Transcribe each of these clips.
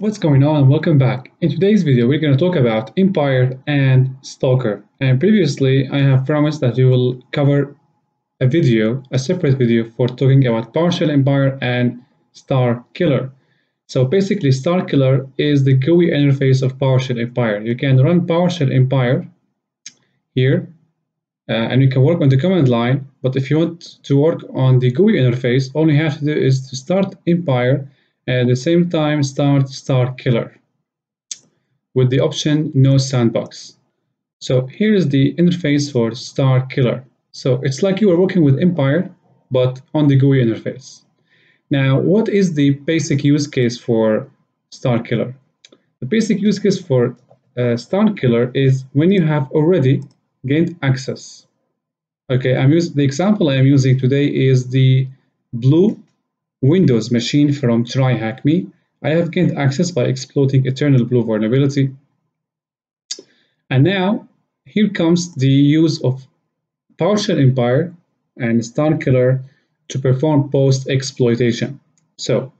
What's going on? Welcome back. In today's video, we're going to talk about Empire and Stalker. And previously, I have promised that we will cover a separate video for talking about PowerShell Empire and Starkiller. So basically, Starkiller is the GUI interface of PowerShell Empire. You can run PowerShell Empire here, and you can work on the command line. But if you want to work on the GUI interface, all you have to do is to start Empire and at the same time start Starkiller with the option no sandbox. So here is the interface for Starkiller. So it's like you are working with Empire but on the GUI interface. Now, what is the basic use case for Starkiller? The basic use case for Starkiller is when you have already gained access. Okay, the example I am using today is the blue Windows machine from TryHackMe. I have gained access by exploiting Eternal Blue vulnerability. And now, here comes the use of PowerShell Empire and Starkiller to perform post-exploitation. So,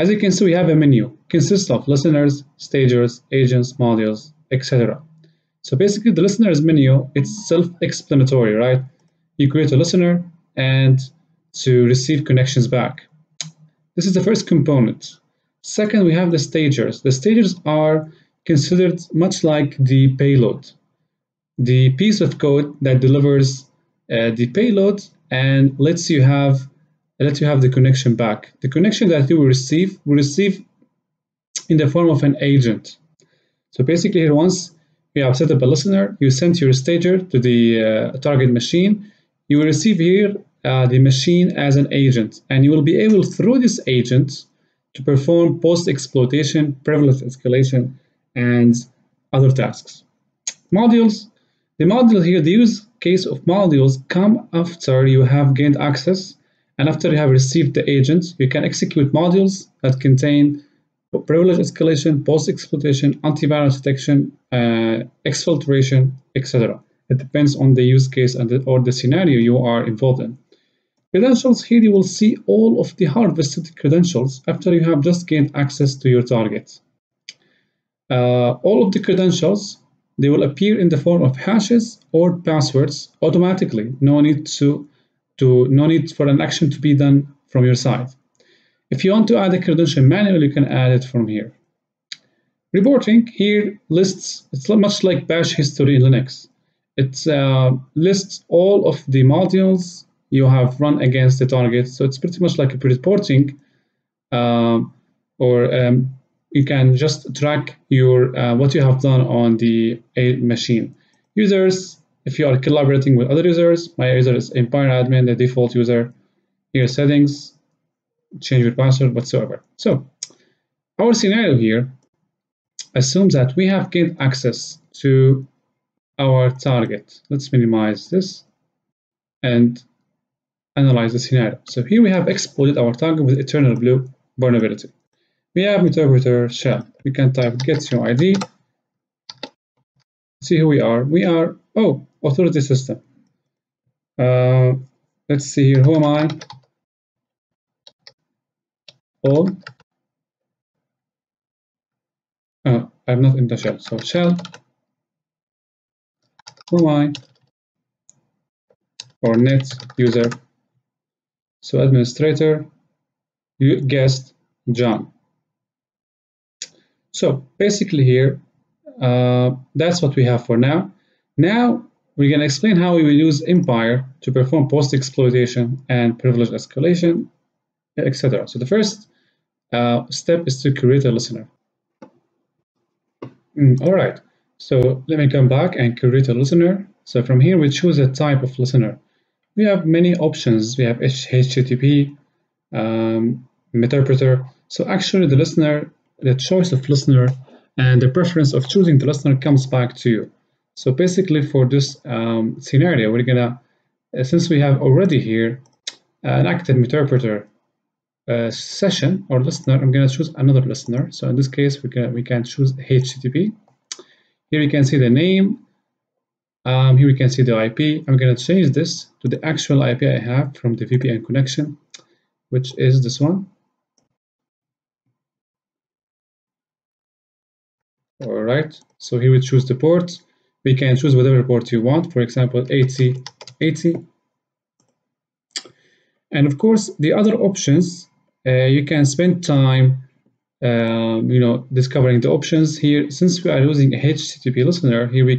as you can see, we have a menu. Consists of listeners, stagers, agents, modules, etc. So basically, the listeners menu, it's self-explanatory, right? You create a listener and to receive connections back. This is the first component. Second, we have the stagers. The stagers are considered much like the payload, the piece of code that delivers the payload and lets you have the connection back. The connection that you will receive in the form of an agent. So basically, here, once you have set up a listener, you send your stager to the target machine. You will receive here the machine as an agent, and you will be able through this agent to perform post-exploitation, privilege escalation, and other tasks. Modules. The module here, the use case of modules come after you have gained access and after you have received the agent. You can execute modules that contain privilege escalation, post-exploitation, antivirus detection, exfiltration, etc. It depends on the use case and or the scenario you are involved in. Credentials, here you will see all of the harvested credentials after you have just gained access to your target. All of the credentials, they will appear in the form of hashes or passwords automatically. No need for an action to be done from your side. If you want to add a credential manually, you can add it from here. Reporting here lists, it's much like bash history in Linux. It lists all of the modules you have run against the target, so it's pretty much like a reporting, you can just track your what you have done on the machine. Users, if you are collaborating with other users, my user is Empire Admin, the default user. Here, settings, change your password, whatsoever. So, our scenario here assumes that we have gained access to our target. Let's minimize this and analyze the scenario. So here we have exploited our target with Eternal Blue vulnerability. We have Meterpreter shell. We can type get your ID. See who we are. We are, oh, authority system. Let's see here, who am I? All. Oh, I'm not in the shell. So shell, who am I? Or net user. So administrator, you guessed, John. So basically here, that's what we have for now. Now we're going to explain how we will use Empire to perform post-exploitation and privilege escalation, etc. So the first step is to create a listener. All right. So let me come back and create a listener. So from here, we choose a type of listener. We have many options. We have HTTP, Meterpreter. So actually the listener, the choice of listener and the preference of choosing the listener comes back to you. So basically for this scenario, we're gonna, since we have already here an active Meterpreter session or listener, I'm gonna choose another listener. So in this case, we can choose HTTP. Here we can see the name. Here we can see the IP. I'm gonna change this to the actual IP I have from the VPN connection, which is this one. All right, so here we choose the port. We can choose whatever port you want, for example 8080. And of course the other options, you can spend time discovering the options here. Since we are using a HTTP listener here, we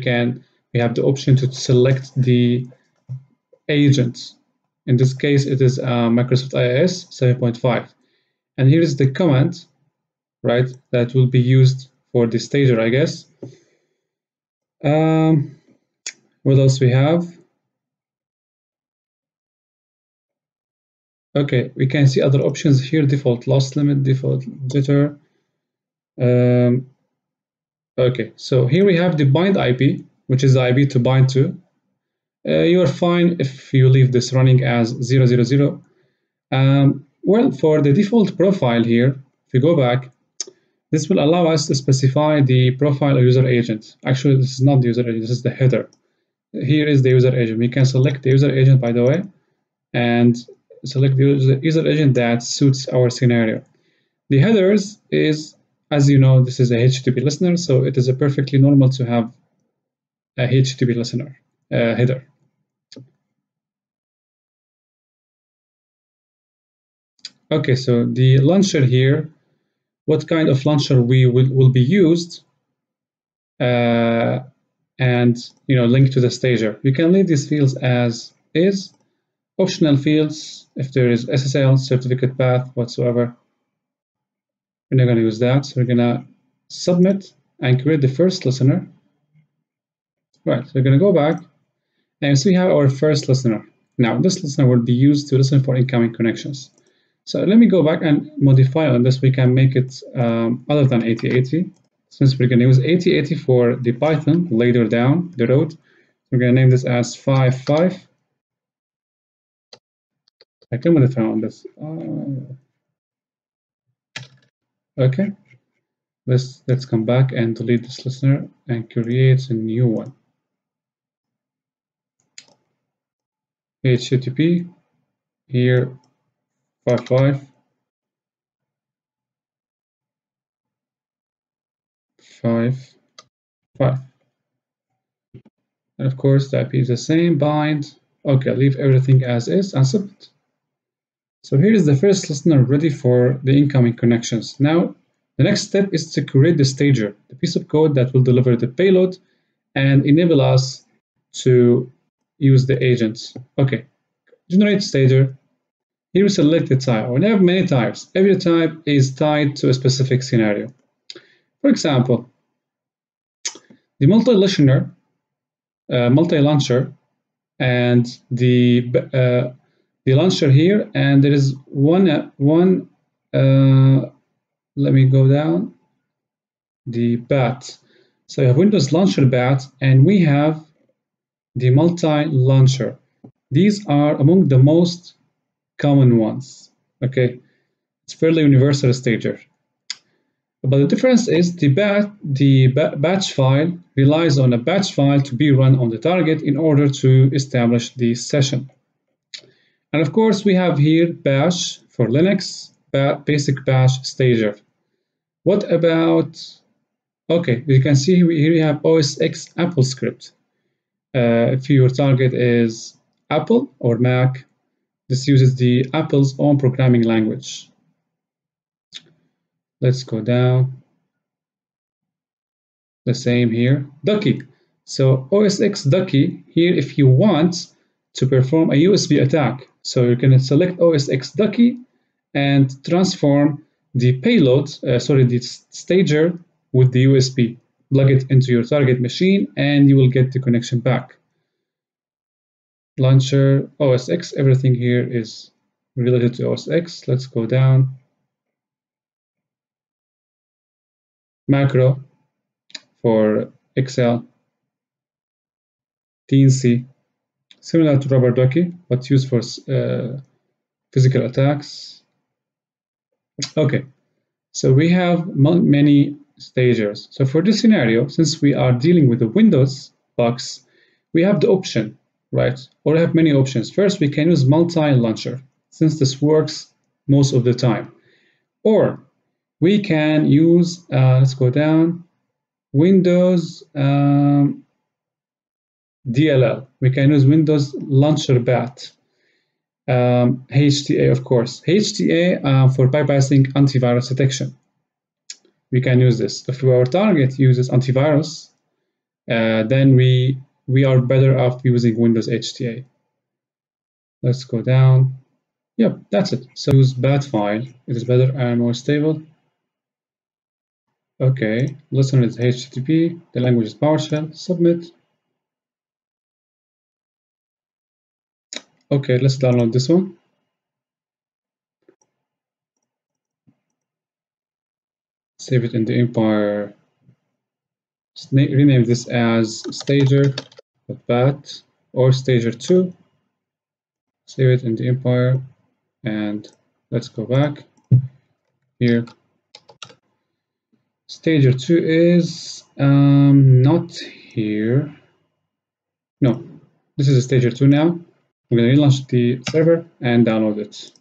have the option to select the agent. In this case it is Microsoft IIS 7.5, and here is the command, right, that will be used for the stager, I guess. What else we have? Okay, we can see other options here: default loss limit, default jitter. Okay, so here we have the bind IP, which is the IP to bind to. You are fine if you leave this running as 000. Well, for the default profile here, if you go back, this will allow us to specify the profile of user agent. Actually, this is not the user agent, this is the header. Here is the user agent. We can select the user agent, by the way, and select the user agent that suits our scenario. The headers is, as you know, this is a HTTP listener, so it is a perfectly normal to have a HTTP listener header. Okay, so the launcher here, what kind of launcher will be used, and linked to the stager. You can leave these fields as is. Optional fields, if there is SSL, certificate path, whatsoever. We're not going to use that. So we're going to submit and create the first listener. Right, so we're going to go back and see how our first listener. Now, this listener will be used to listen for incoming connections. So let me go back and modify on this. We can make it other than 8080. Since we're going to use 8080 for the Python later down the road, we're going to name this as 55. I can modify on this. Okay, let's come back and delete this listener and create a new one. HTTP here 5555, and of course the IP is the same. Bind. Okay, leave everything as is and submit. So here is the first listener ready for the incoming connections. Now, the next step is to create the stager, the piece of code that will deliver the payload and enable us to use the agents. Okay, generate stager. Here we select the type. We have many types. Every type is tied to a specific scenario. For example, the multi-listener, multi-launcher, and the launcher here, and there is one, let me go down, the bat. So you have Windows launcher bat, and we have the multi-launcher. These are among the most common ones. Okay, it's fairly universal stager, but the difference is the batch file relies on a batch file to be run on the target in order to establish the session. And of course, we have here bash for Linux, basic bash stager. What about, okay, you can see here we have OSX Apple script. If your target is Apple or Mac, this uses the Apple's own programming language. Let's go down. The same here, Ducky. So OSX Ducky here, if you want to perform a USB attack. So you can select OSX Ducky and transform the payload, the stager with the USB. Plug it into your target machine and you will get the connection back. Launcher, OSX, everything here is related to OSX. Let's go down. Macro for Excel. Teensy, similar to Rubber Ducky, but used for physical attacks. Okay, so we have many stagers. So for this scenario, since we are dealing with the Windows box, we have the option, right? Or we have many options. First, we can use multi-launcher, since this works most of the time. Or we can use, let's go down, Windows DLL. We can use Windows Launcher Bat. HTA, of course. HTA for bypassing antivirus detection. We can use this. If our target uses antivirus, then we are better off using Windows HTA. Let's go down. Yep, that's it. So use bat file. It is better and more stable. Okay, listener is HTTP. The language is PowerShell. Submit. Okay, let's download this one. Save it in the Empire. Rename this as stager.bat or stager2. Save it in the Empire. And let's go back here. Stager2 is not here. No, this is a stager2 now. We're going to relaunch the server and download it.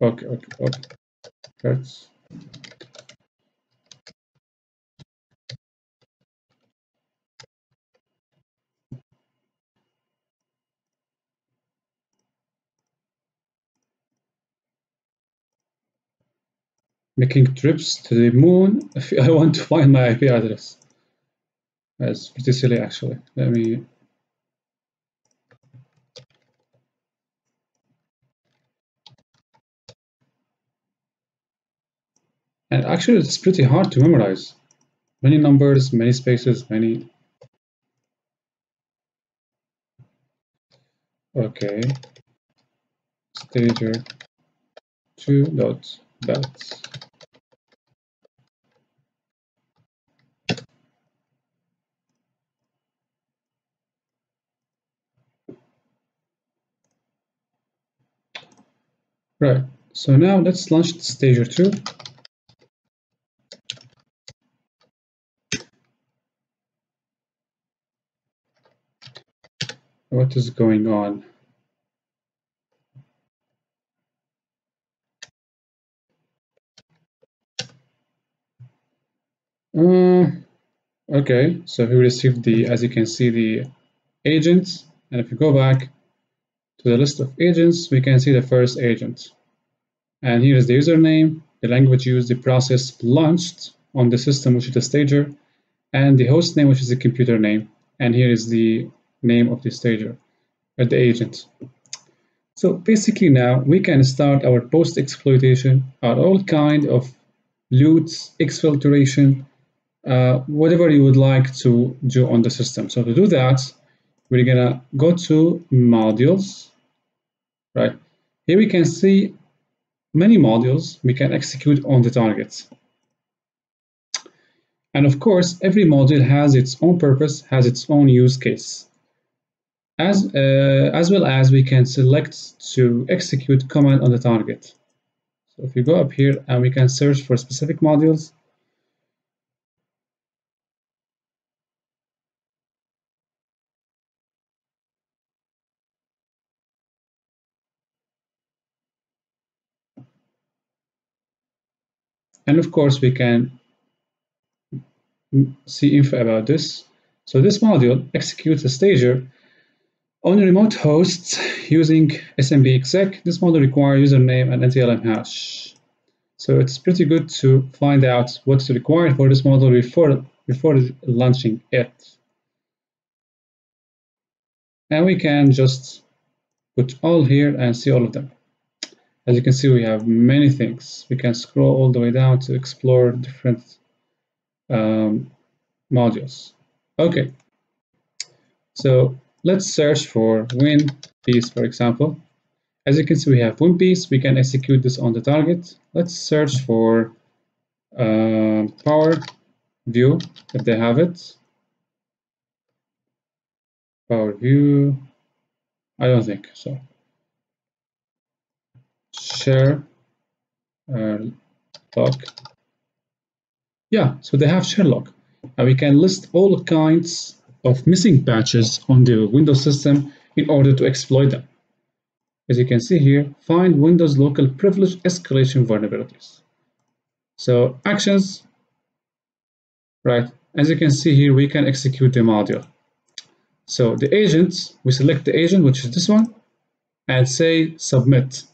Okay. Making trips to the moon if I want to find my IP address. That's pretty silly, actually. Let me. And actually, it's pretty hard to memorize. Many numbers, many spaces, many. Okay. Stager2.bat. Right, so now let's launch stager2. What is going on? Okay, so we received the, as you can see, the agents, and if we go back to the list of agents, we can see the first agent. And here is the username, the language used, the process launched on the system, which is the stager, and the host name, which is the computer name. And here is the name of the stager, or the agent. So basically now we can start our post-exploitation, our all kind of loots, exfiltration, whatever you would like to do on the system. So to do that, we're gonna go to modules, right? Here we can see many modules we can execute on the target. And of course, every module has its own purpose, has its own use case. As well as we can select to execute command on the target. So if you go up here and we can search for specific modules. And of course, we can see info about this. So this module executes a stager on remote hosts using SMB exec. This module requires username and NTLM hash. So it's pretty good to find out what's required for this module before launching it. And we can just put all here and see all of them. As you can see, we have many things. We can scroll all the way down to explore different modules. Okay, so let's search for WinPiece, for example. As you can see, we have WinPiece. We can execute this on the target. Let's search for PowerView, if they have it. PowerView, I don't think so. Sherlock. Yeah, so they have Sherlock. And we can list all kinds of missing patches on the Windows system in order to exploit them. As you can see here, find Windows local privilege escalation vulnerabilities. So actions, right? As you can see here, we can execute the module. So the agents, we select the agent, which is this one, and say submit.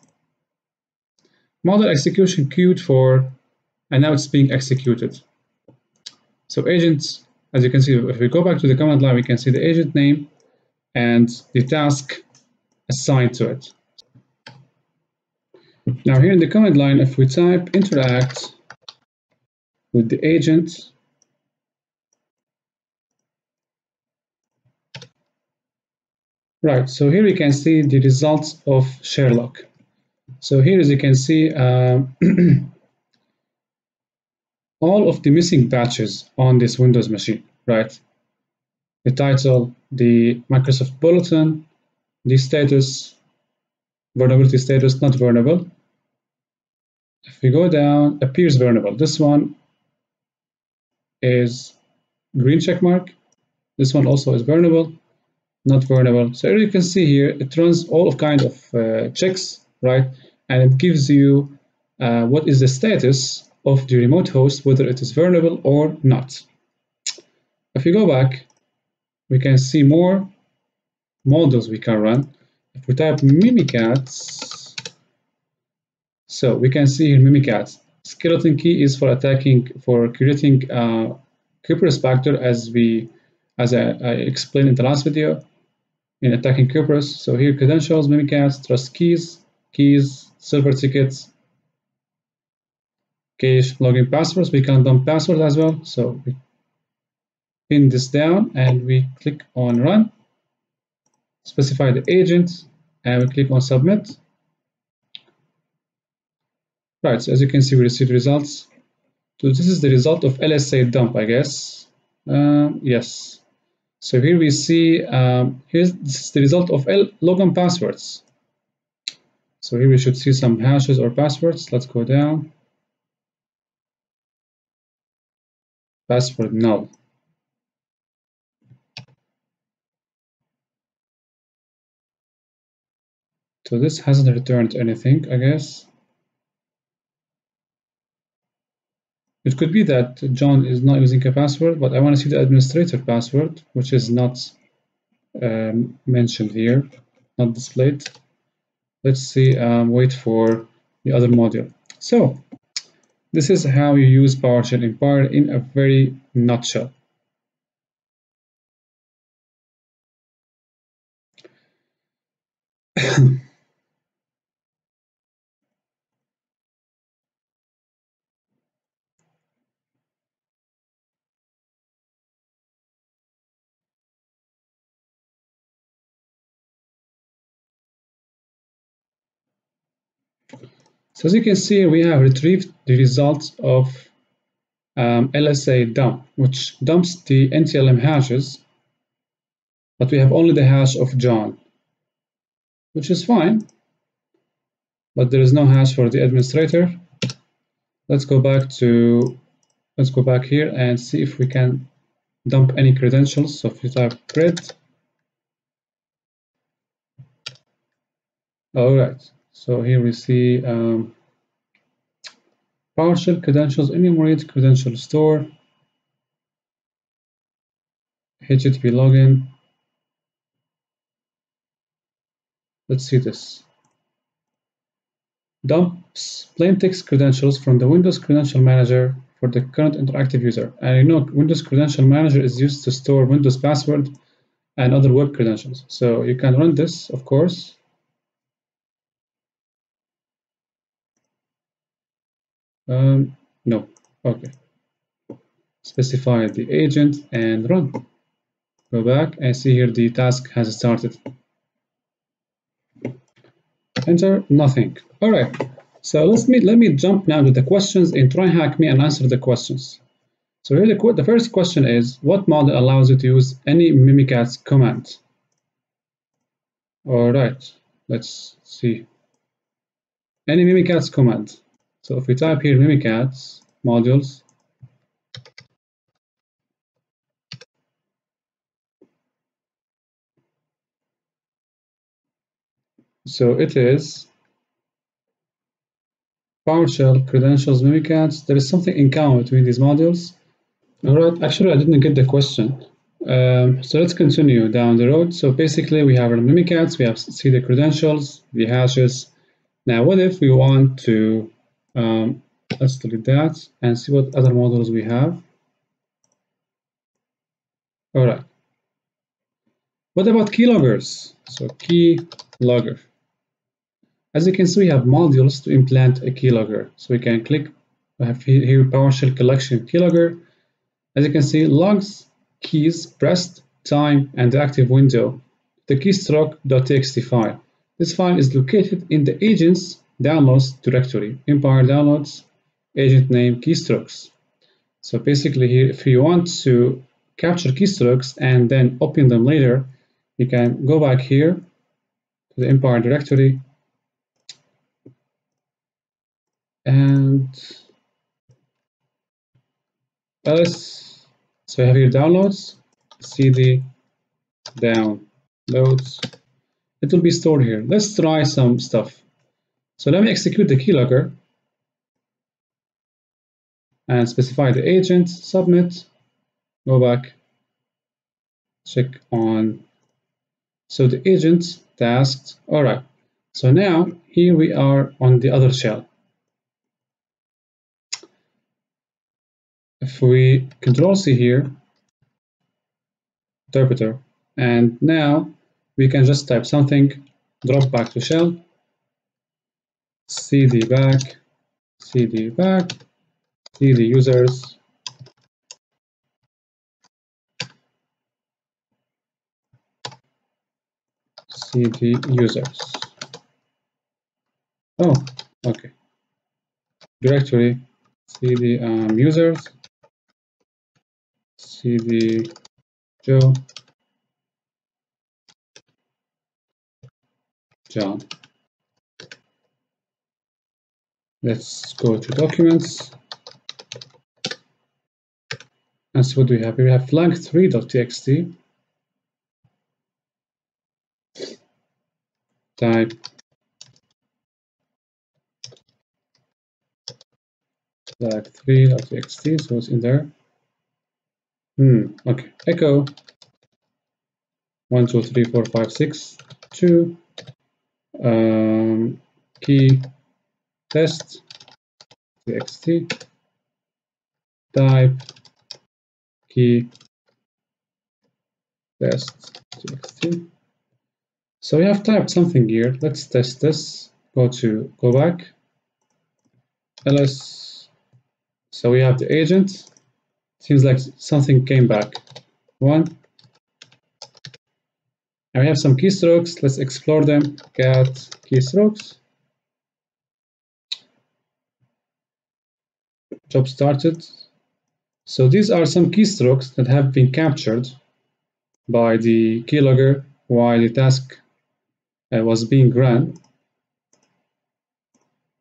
Model execution queued for, and now it's being executed. So agents, as you can see, if we go back to the command line, we can see the agent name and the task assigned to it. Now here in the command line, if we type interact with the agent, right, so here we can see the results of Sherlock. So here, as you can see, all of the missing patches on this Windows machine, right? The title, the Microsoft Bulletin, the status, vulnerability status, not vulnerable. If we go down, appears vulnerable. This one is green check mark. This one also is vulnerable, not vulnerable. So as you can see here, it runs all kind of checks, right? And it gives you what is the status of the remote host, whether it is vulnerable or not. If you go back, we can see more models we can run. If we type Mimikatz, so we can see here Mimikatz. Skeleton key is for attacking, for creating Kerberos vector, as I explained in the last video, in attacking Kerberos. So here credentials, Mimikatz, trust keys, server tickets, cache, login passwords. We can dump passwords as well. So we pin this down and we click on run. Specify the agent and we click on submit. Right, so as you can see, we received results. So this is the result of LSA dump, I guess. Yes. So here we see, this is the result of login passwords. So here we should see some hashes or passwords. Let's go down. Password null. So this hasn't returned anything, I guess. It could be that John is not using a password, but I want to see the administrator password, which is not mentioned here, not displayed. Let's see, wait for the other module. So this is how you use PowerShell Empire in a very nutshell. So as you can see, we have retrieved the results of LSA dump, which dumps the NTLM hashes, but we have only the hash of John, which is fine, but there is no hash for the administrator. Let's go back to, let's go back here and see if we can dump any credentials. So if you type cred, all right. So here we see PowerShell credentials, enumerate credential store, HTTP login. Let's see this. Dumps plain text credentials from the Windows Credential Manager for the current interactive user. And you know, Windows Credential Manager is used to store Windows password and other web credentials. So you can run this, of course. No, okay. Specify the agent and run. Go back and see here the task has started. Enter, nothing. All right, so let me jump now to the questions in TryHackMe and answer the questions. So here the first question is, what model allows you to use any Mimikatz command? All right, let's see. Any Mimikatz command. So if we type here Mimikatz modules, so it is PowerShell, credentials, Mimikatz. There is something in common between these modules. All right, actually, I didn't get the question. So let's continue down the road. So basically, we have our Mimikatz, we have see the credentials, the hashes. Now, what if we want to, let's delete that and see what other models we have. All right. What about keyloggers? So keylogger. As you can see, we have modules to implant a keylogger. So we can click, I have here PowerShell collection keylogger. As you can see, logs, keys, pressed, time, and the active window, the keystroke.txt file. This file is located in the agents downloads directory, Empire downloads, agent name, keystrokes. So basically here, if you want to capture keystrokes and then open them later, you can go back here to the Empire directory and ls. So you have your downloads, cd downloads. It will be stored here. Let's try some stuff. So let me execute the keylogger and specify the agent, submit, go back, check on. So the agent tasked. All right. So now here we are on the other shell. If we control C here, interpreter, and now we can just type something, drop back to shell, cd back, cd users, cd users. Oh, okay. Directory, cd users, cd Joe. John. Let's go to documents and see what we have here. We have flank3.txt. Type flank3.txt, so it's in there. Okay. Echo 1, 2, 3, 4, 5, 6, 2. Key test txt, type key test txt. So we have typed something here. Let's test this. Go back, ls. So we have the agent. Seems like something came back. 1. And we have some keystrokes. Let's explore them. Cat keystrokes. Job started. So these are some keystrokes that have been captured by the keylogger while the task was being run.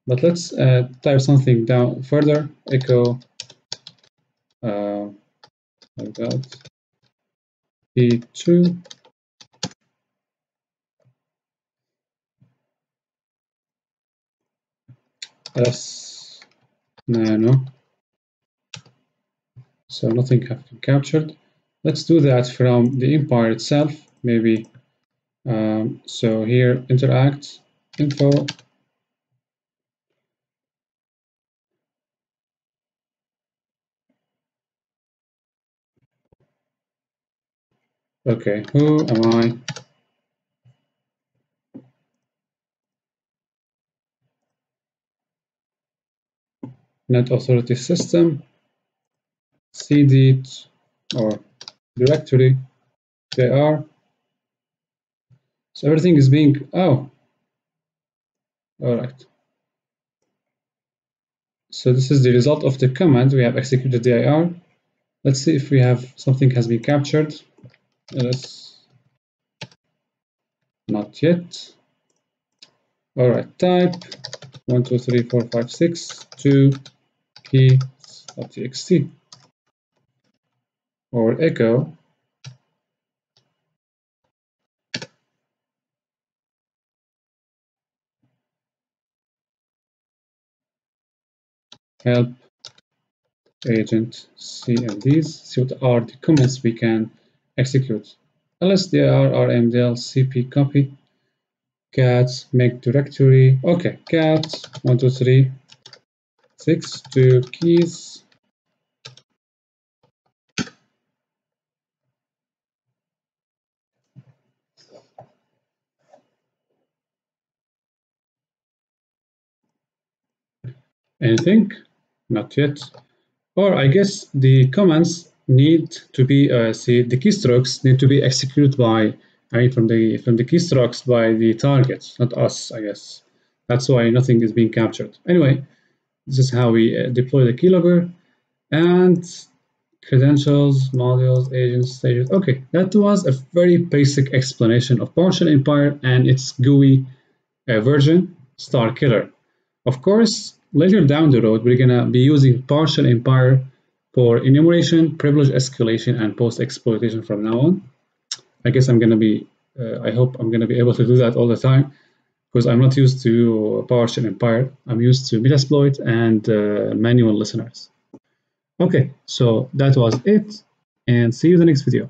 But let's type something down further. Echo like that. E2. Yes. No. So nothing has been captured. Let's do that from the Empire itself, maybe. So here, interact, info. Okay, who am I? Net authority system, cd or directory, jr. So everything is being, oh, all right. So this is the result of the command. We have executed dir. Let's see if we have something has been captured. Yes, not yet. All right, type 1, 2, 3, 4, 5, 6, 2. keys.txt or echo help agent CLDs. See what are the commands we can execute. LSDR, RMDL, CP, copy, cat, make directory. Okay, cat 1, 2, 3, 6, 2 keys. Anything? Not yet. Or I guess the commands need to be the keystrokes need to be executed by from the keystrokes by the target, not us. I guess that's why nothing is being captured. Anyway, this is how we deploy the keylogger and credentials, modules, agents, stages. Okay, that was a very basic explanation of PowerShell Empire and its GUI version, Starkiller. Of course, later down the road, we're gonna be using PowerShell Empire for enumeration, privilege escalation, and post-exploitation from now on. I guess I'm gonna be, I hope I'm gonna be able to do that all the time, because I'm not used to PowerShell Empire. I'm used to Metasploit and manual listeners. Okay, so that was it, and see you in the next video.